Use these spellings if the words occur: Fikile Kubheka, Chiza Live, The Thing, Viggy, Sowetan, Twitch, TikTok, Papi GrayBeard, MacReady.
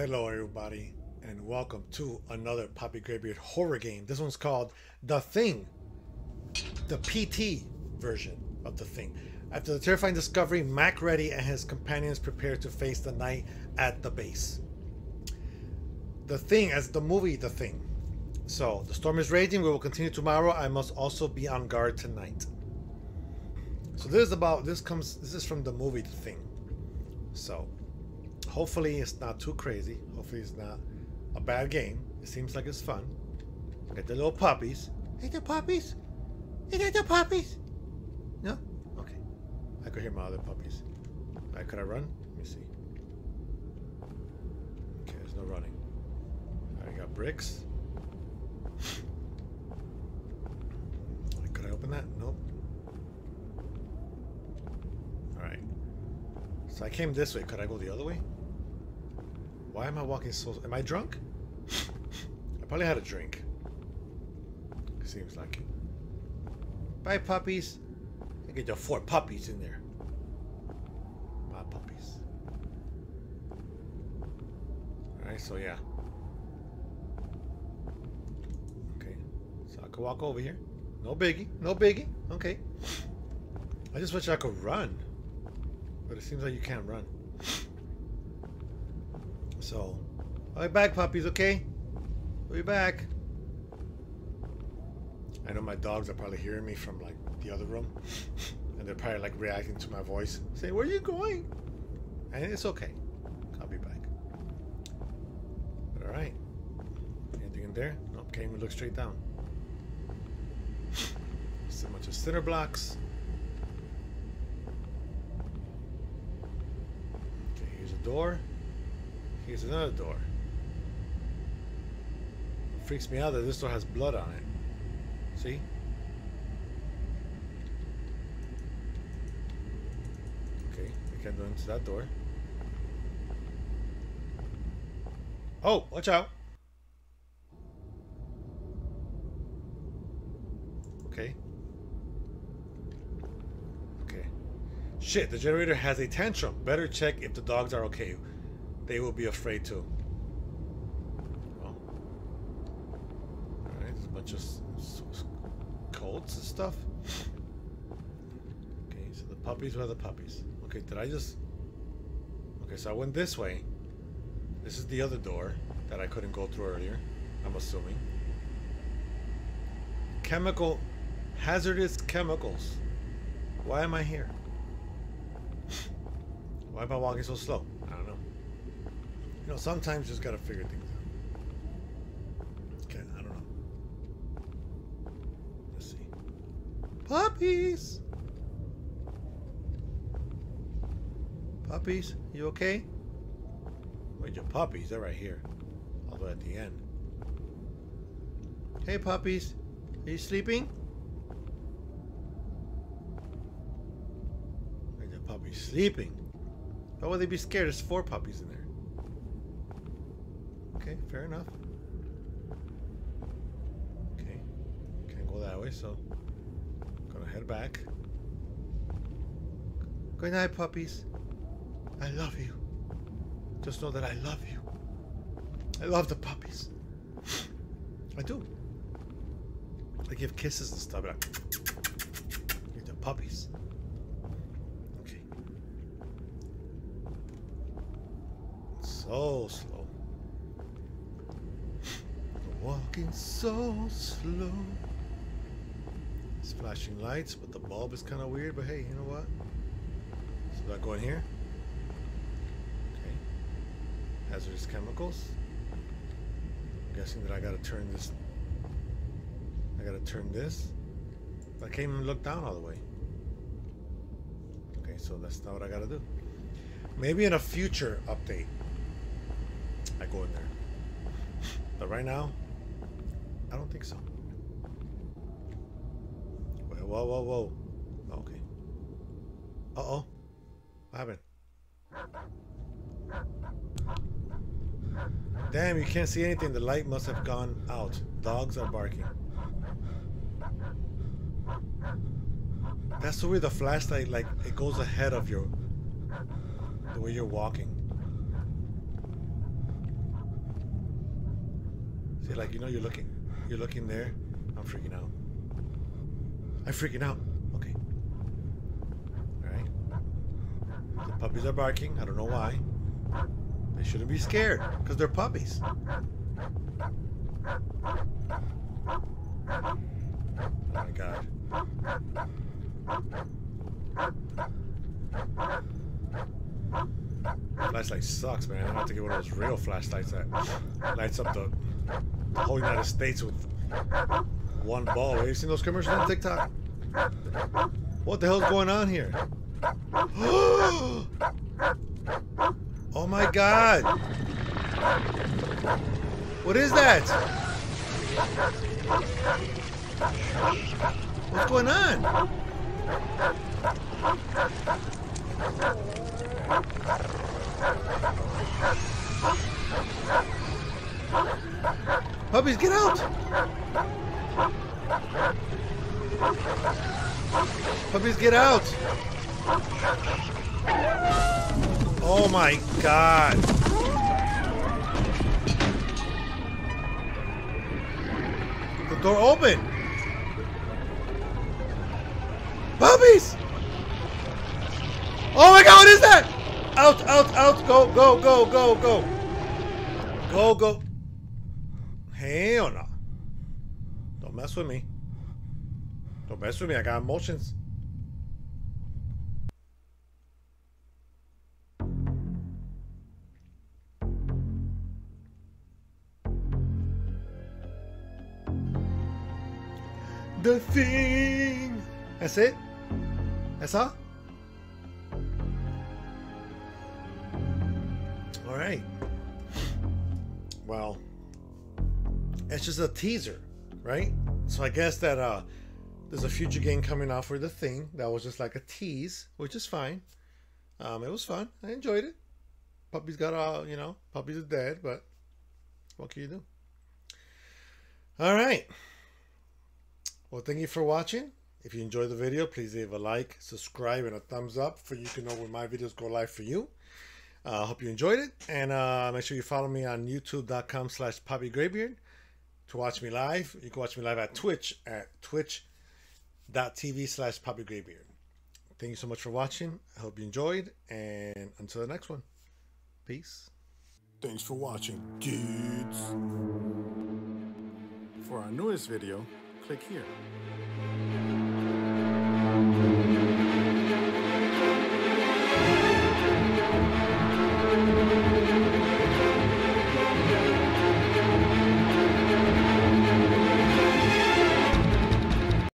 Hello everybody, and welcome to another Papi GrayBeard horror game. This one's called The Thing, the PT version of The Thing. After the terrifying discovery, MacReady and his companions prepare to face the night at the base. The Thing, as the movie The Thing. So, the storm is raging, we will continue tomorrow. I must also be on guard tonight. So this is from the movie The Thing. So, hopefully it's not too crazy. Hopefully it's not a bad game. It seems like it's fun. Got the little puppies. Hey, the puppies! Hey, the puppies! No? Okay. I could hear my other puppies. Alright, could I run? Let me see. Okay, there's no running. Alright, I got bricks. Could I open that? Nope. Alright. So I came this way. Could I go the other way? Why am I walking so... Am I drunk? I probably had a drink. Seems like it. Bye, puppies. I get the 4 puppies in there. My puppies. Alright, so yeah. Okay. So I can walk over here. No biggie. No biggie. Okay. I just wish I could run. But it seems like you can't run. So, I'll be back, puppies, okay? We'll be back. I know my dogs are probably hearing me from, like, the other room. And they're probably, like, reacting to my voice. Saying, where are you going? And it's okay. I'll be back. But alright. Anything in there? Nope, can't even look straight down. Just a bunch of cinder blocks. Door. Here's another door. It freaks me out that this door has blood on it. See? Okay, I can't go into that door. Oh, watch out! Okay. Shit, the generator has a tantrum. Better check if the dogs are okay. They will be afraid too. Oh. Alright, there's a bunch of colts and stuff. Okay, so the puppies were the puppies. Okay, did I just... Okay, so I went this way. This is the other door that I couldn't go through earlier, I'm assuming. Chemical... hazardous chemicals. Why am I here? Why am I walking so slow? I don't know. You know, sometimes you just gotta figure things out. Okay, I don't know. Let's see. Puppies! Puppies, you okay? Wait, your puppies, they're right here. Although at the end. Hey, puppies. Are you sleeping? Wait, your puppies sleeping. Why would they be scared? There's 4 puppies in there. Okay, fair enough. Okay. Can't go that way, so I'm gonna head back. Good night, puppies. I love you. Just know that I love you. I love the puppies. I do. I give kisses and stuff. You're the puppies. So slow. Walking so slow. It's flashing lights, but the bulb is kind of weird. But hey, you know what? So do I go in here? Okay. Hazardous chemicals. I'm guessing that I gotta turn this. I gotta turn this. I can't even look down all the way. Okay, so that's not what I gotta do. Maybe in a future update. I go in there. But right now, I don't think so. Wait, whoa, whoa, whoa. Okay. Uh-oh. What happened? Damn, you can't see anything. The light must have gone out. Dogs are barking. That's the way the flashlight, like, it goes ahead of you. The way you're walking. They're like, you know, you're looking there. I'm freaking out. I'm freaking out. Okay. All right. The puppies are barking. I don't know why. They shouldn't be scared because they're puppies. Oh my God. Flashlight sucks, man. I have to get one of those real flashlights that lights up the whole United States with one ball. Have you seen those commercials on TikTok? What the hell's going on here? Oh my God! What is that? What's going on? Puppies, get out! Puppies, get out! Oh my God! The door open! Puppies! Oh my God, what is that? Out, out, out, go, go, go, go, go. Go, go. Hell no. Don't mess with me. Don't mess with me, I got emotions. The thing. That's it? That's all? All right. Well, it's just a teaser, right? So I guess that there's a future game coming out for The Thing that was just like a tease, which is fine. It was fun. I enjoyed it. Puppies got all, you know, puppies are dead, but what can you do? All right. Well, thank you for watching. If you enjoyed the video, please leave a like, subscribe, and a thumbs up for you to know when my videos go live for you. I hope you enjoyed it, and make sure you follow me on youtube.com/PapiGrayBeard to watch me live. You can watch me live at Twitch at twitch.tv/PapiGrayBeard. Thank you so much for watching. I hope you enjoyed, and until the next one, peace. Thanks for watching, kids. For our newest video, click here.